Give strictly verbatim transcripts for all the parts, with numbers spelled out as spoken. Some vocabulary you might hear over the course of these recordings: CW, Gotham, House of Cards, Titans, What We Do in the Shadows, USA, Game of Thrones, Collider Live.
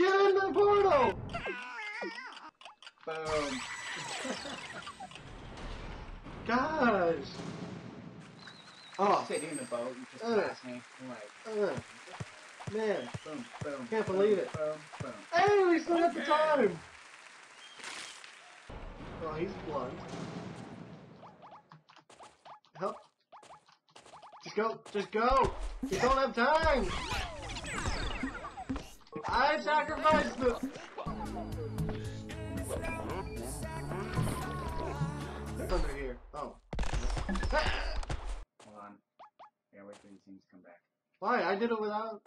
Get in the portal! Boom. Gosh! Oh. Sitting in the boat, you just uh, pass me. I'm like, uh, man. Boom, boom. Can't boom, believe it. Boom, boom. Hey, we still got the time! Oh, he's blunt. Help. Just go. Just go. We don't have time. I sacrificed the. It's under here. Oh. Hold on. Yeah, wait for these things to come back. Why? I did it without.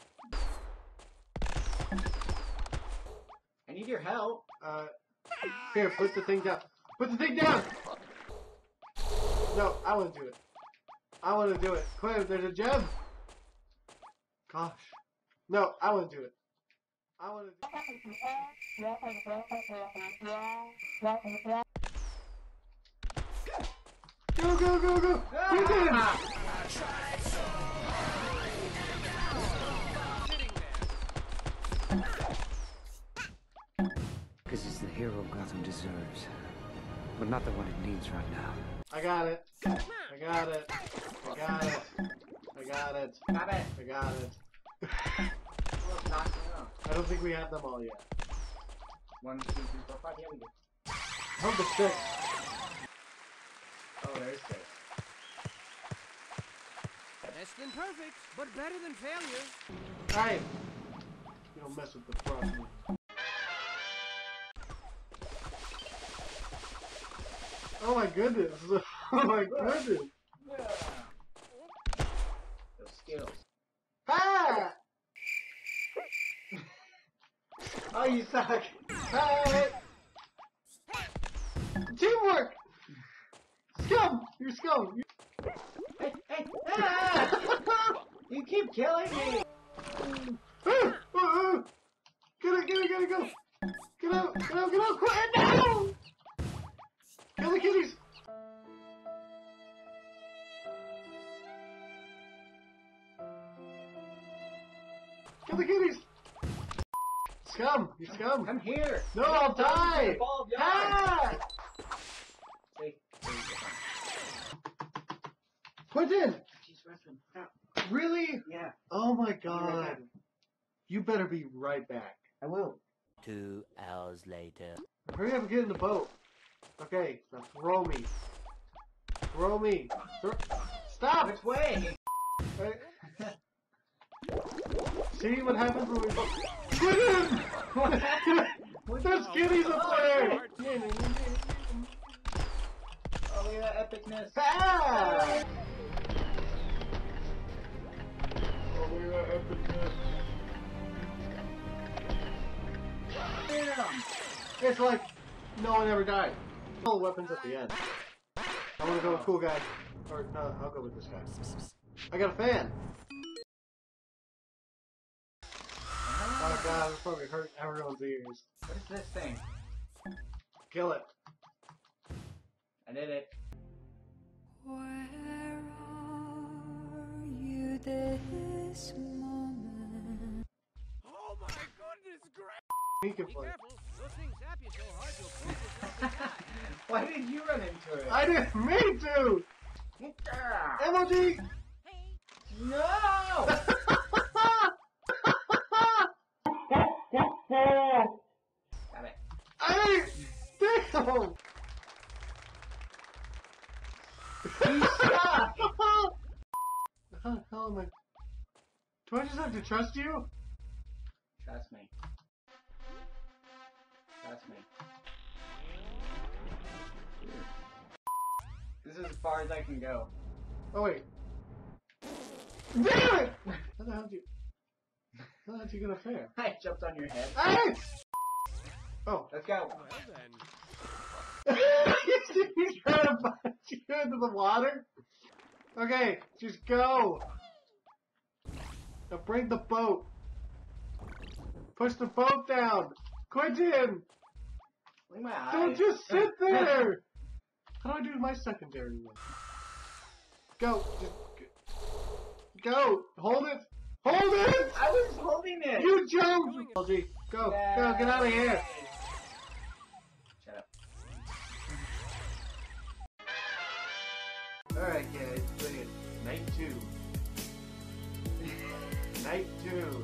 I need your help. Uh. Here, put the thing down. Put the thing down. No, I want to do it. I want to do it. Quick, there's a gem. Gosh. No, I want to do it. I want to do it. Go, go, go, go. Ah! You did it. This is the hero Gotham deserves, but not the one it needs right now. I got it. I got it. I got it. I got it. Got it. I got it. I don't think we have them all yet. One, two, three, four, five. Yeah, we do. Hold the six. Oh, there's six. Less than perfect, but better than failure. Hey! You don't mess with the problem. Oh my goodness! Oh my goodness! Those skills. Ah! Oh, you suck! Hey! Teamwork! Scum! You're scum! You're... Hey! Hey! Ah! You keep killing me! Ah! Oh! Get out! Get out! Get out! Go! Get out! Get out! Get out! Quit! No! Kill the kitties! Kill the kitties! Scum! You scum! Come here! No, I'll die! Ah! Put in! Really? Yeah. Oh my god. You better be right back. I will. Two hours later. Hurry up and get in the boat. Okay, now throw me. Throw me. Throw... Stop! Which way? Right. See what happens when we both. Get him! There's kitties up there! Oh, look at that epicness. Ah! Oh, look at that epicness. Damn! It's like no one ever died. All the weapons at the end. I want to go with cool guy, or no, I'll go with this guy. I got a fan. Oh god, it's probably hurt everyone's ears. What is this thing? Kill it. I did it. Where are you this moment? Oh my goodness, great! He can play. Why did you run into it? I didn't mean to! M O D! Hey. No! Damn it. I didn't... Damn! You suck! How the hell am I... Do I just have to trust you? Trust me. That's me. This is as far as I can go. Oh wait. Damn it! How the hell did you... How the hell did you get up there? I jumped on your head. Hey! Oh, let's go. Well then. He's trying to punch you into the water? Okay, just go. Now bring the boat. Push the boat down. Quentin! Don't eyes. Just sit there! How do I do my secondary one? Go! Just go! Hold it! Hold it! I was holding it! You jumped! L G, go, yeah. go, get out of here! Shut up. Alright, guys, play it. Night two. Night two.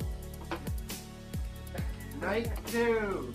Night two!